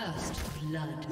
First blood.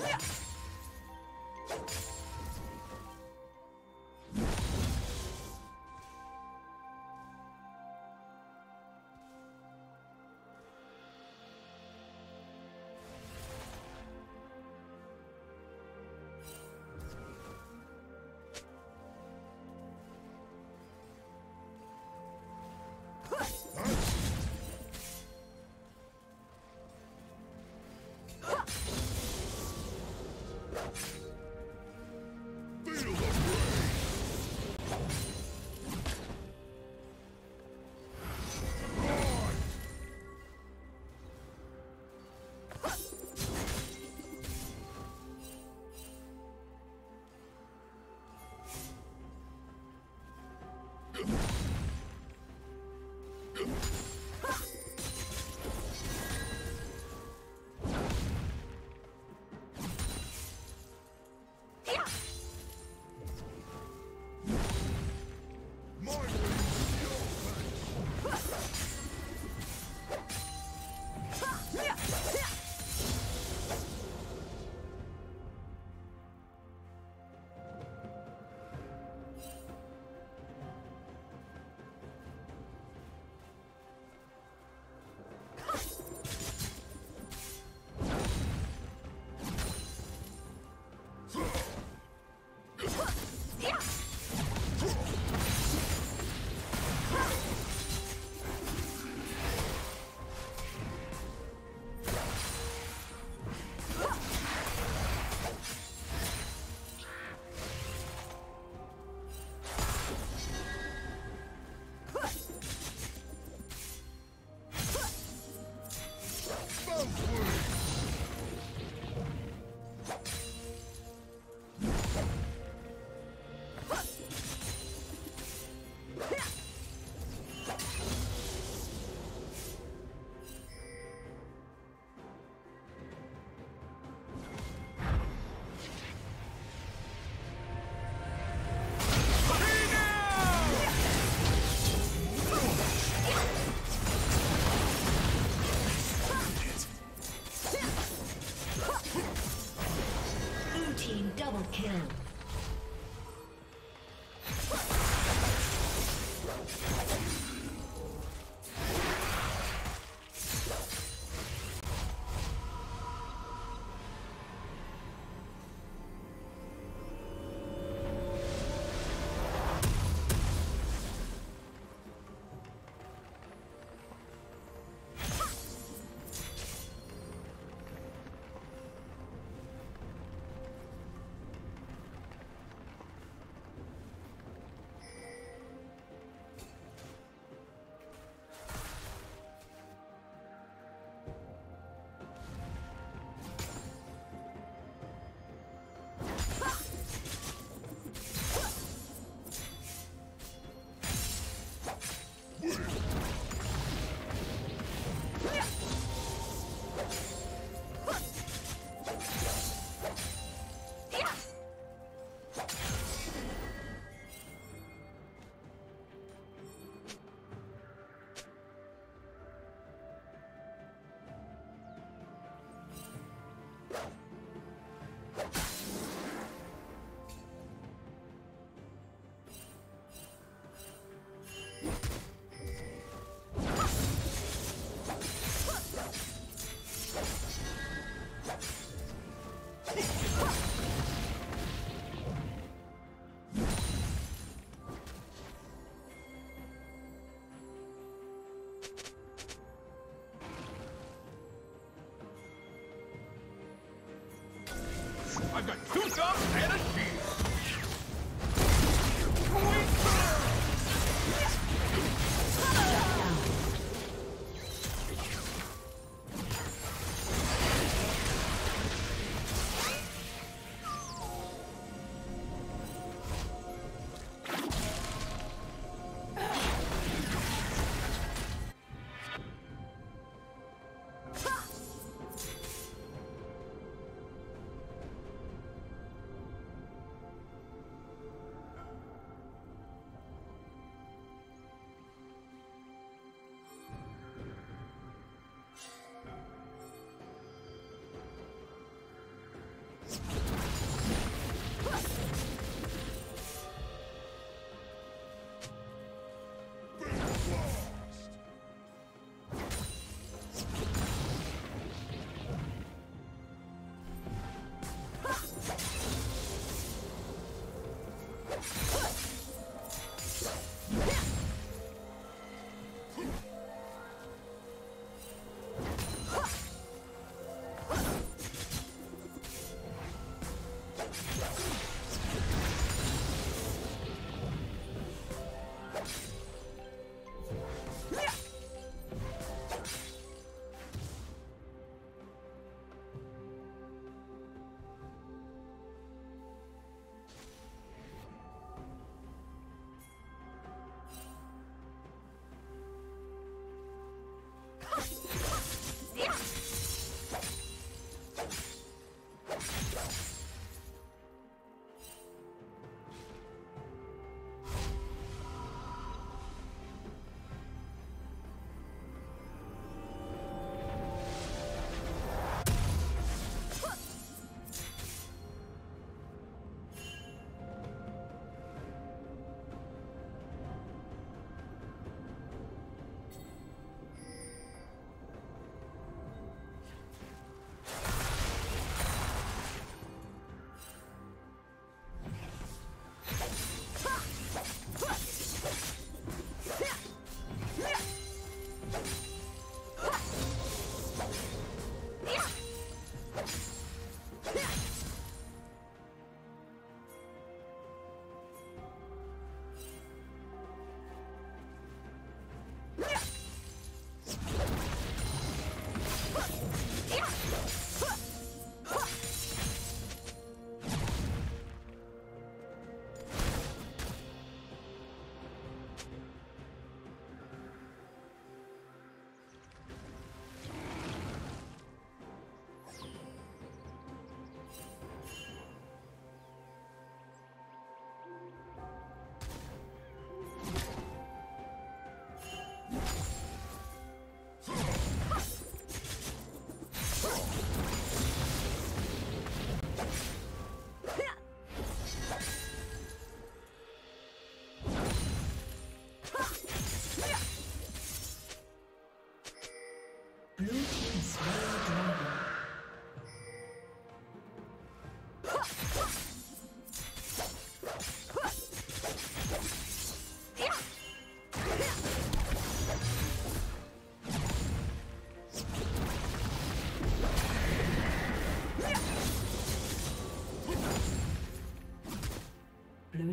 Blue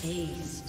Dazed.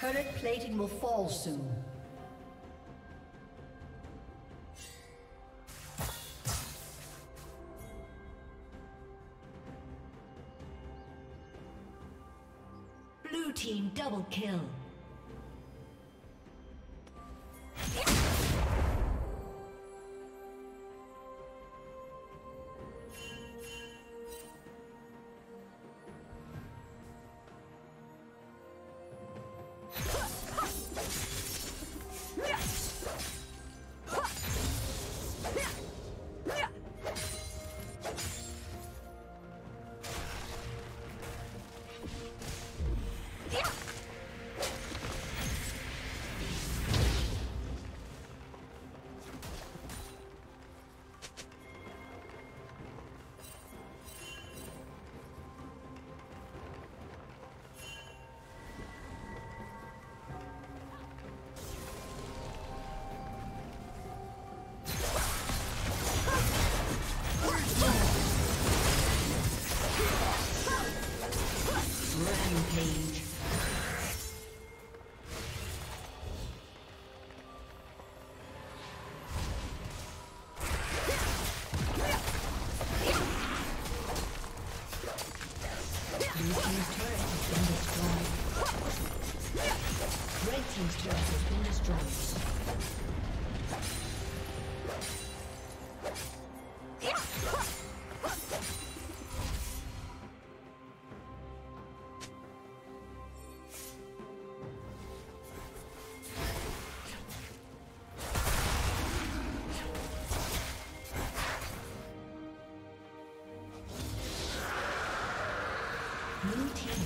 Turret plating will fall soon. Blue team double kill.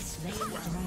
Slay the dragon.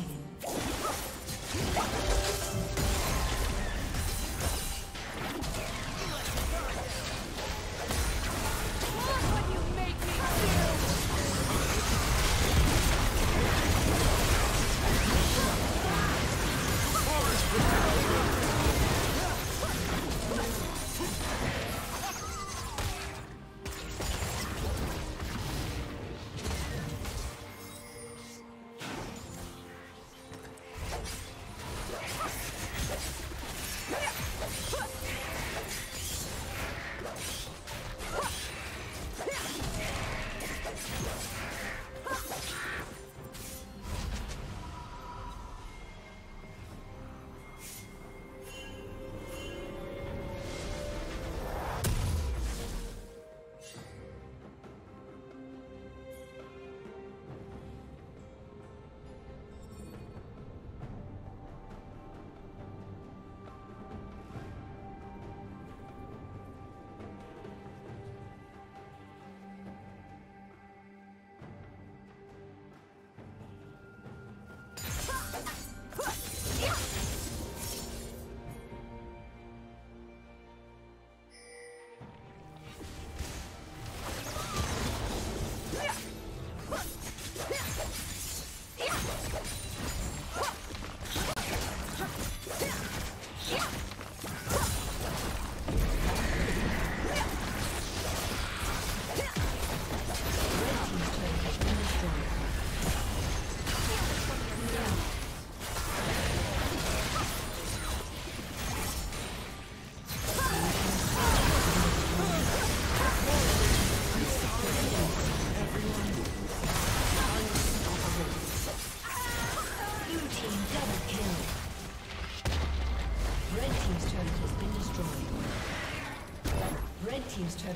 Team's turret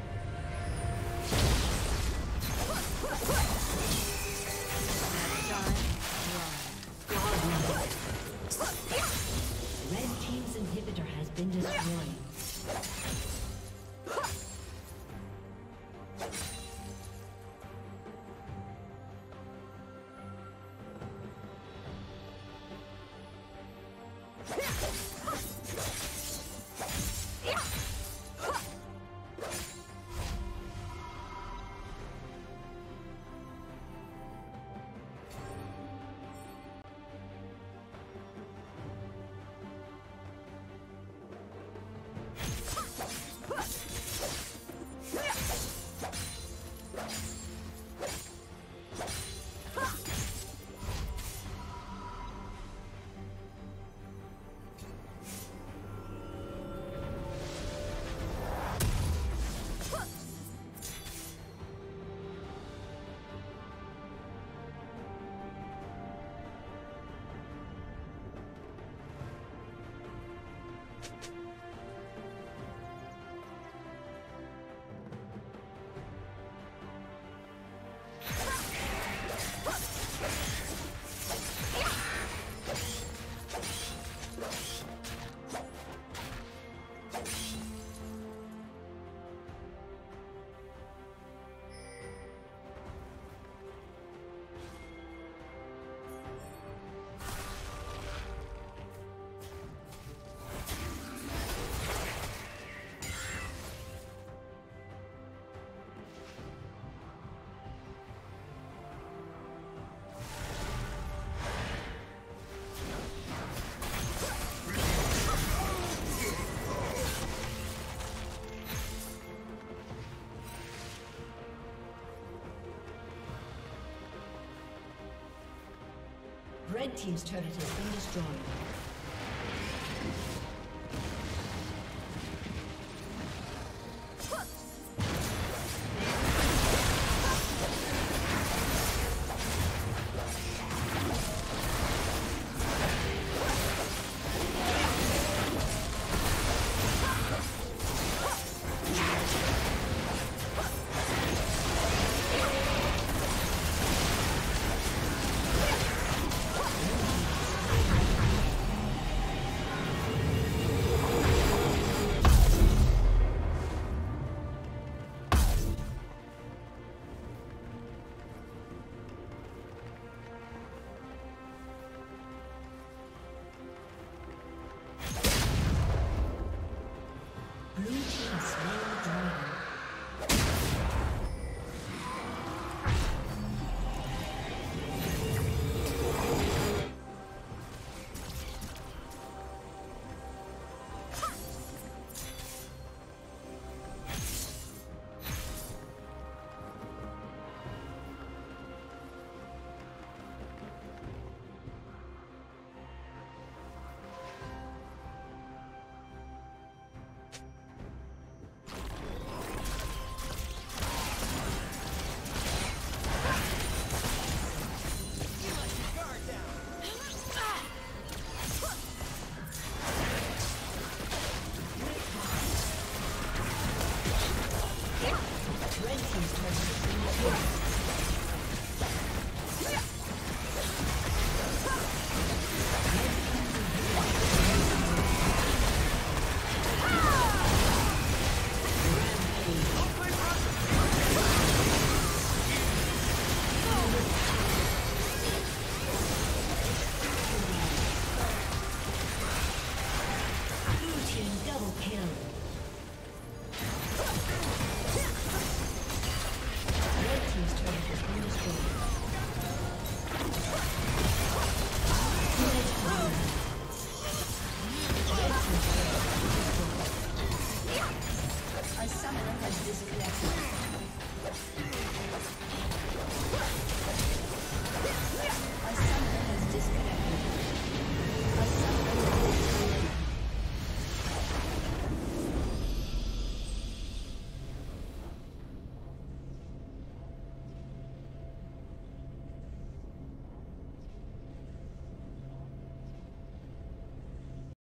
Red team's inhibitor has been destroyed. Red team's turret has been destroyed. A summoner has disconnected.